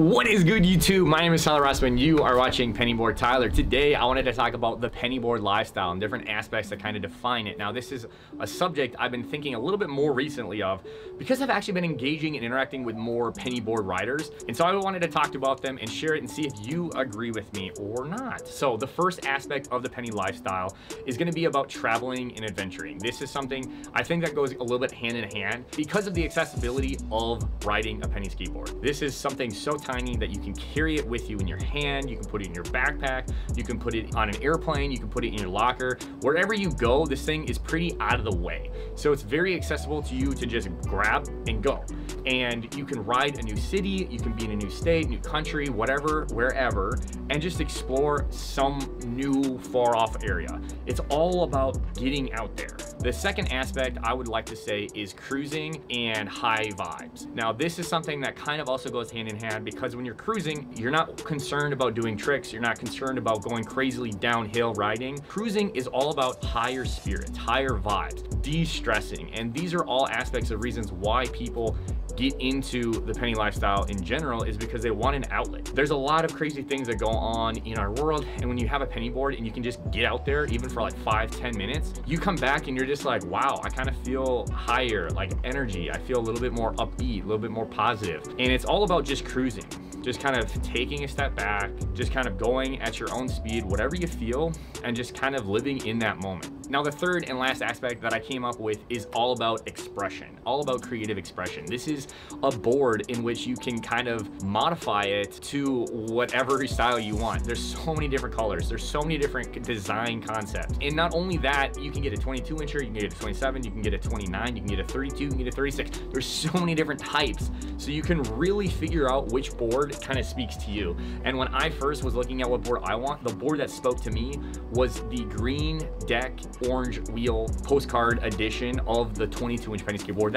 What is good, YouTube? My name is Tyler Rossman. You are watching Pennyboard Tyler. Today, I wanted to talk about the pennyboard lifestyle and different aspects that kind of define it. Now, this is a subject I've been thinking a little bit more recently of because I've actually been engaging and interacting with more pennyboard riders. And so I wanted to talk about them and share it and see if you agree with me or not. So the first aspect of the penny lifestyle is going to be about traveling and adventuring. This is something I think that goes a little bit hand in hand because of the accessibility of riding a penny skateboard. This is something so tiny that you can carry it with you in your hand, you can put it in your backpack, you can put it on an airplane, you can put it in your locker. Wherever you go, this thing is pretty out of the way. So it's very accessible to you to just grab and go. And you can ride a new city, you can be in a new state, new country, whatever, wherever, and just explore some new far off area. It's all about getting out there. The second aspect I would like to say is cruising and high vibes. Now, this is something that kind of also goes hand in hand because when you're cruising, you're not concerned about doing tricks. You're not concerned about going crazily downhill riding. Cruising is all about higher spirits, higher vibes, de-stressing. And these are all aspects of reasons why people get into the penny lifestyle in general is because they want an outlet. There's a lot of crazy things that go on in our world. And when you have a penny board and you can just get out there, even for like 5-10 minutes, you come back and you're just like, wow, I kind of feel higher, like energy. I feel a little bit more upbeat, a little bit more positive. And it's all about just cruising, just kind of taking a step back, just kind of going at your own speed, whatever you feel, and just kind of living in that moment. Now, the third and last aspect that I came up with is all about expression, all about creative expression. This is a board in which you can kind of modify it to whatever style you want. There's so many different colors. There's so many different design concepts. And not only that, you can get a 22-incher, you can get a 27, you can get a 29, you can get a 32, you can get a 36. There's so many different types. So you can really figure out which board kind of speaks to you. And when I first was looking at what board I want, the board that spoke to me was the green deck orange wheel postcard edition of the 22-inch penny skateboard.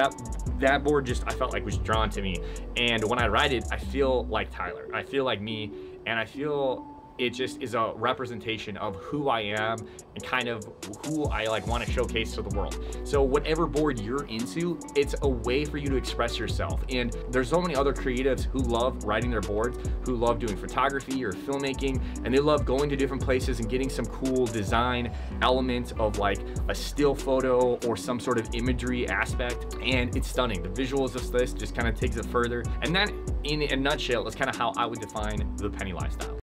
That board just, I felt like was drawn to me. And when I ride it, I feel like Tyler. I feel like me, and I feel it just is a representation of who I am and kind of who I like want to showcase to the world. So whatever board you're into, it's a way for you to express yourself. And there's so many other creatives who love riding their boards, who love doing photography or filmmaking, and they love going to different places and getting some cool design element of like a still photo or some sort of imagery aspect. And it's stunning. The visuals of this just kind of takes it further. And that, in a nutshell, is kind of how I would define the penny lifestyle.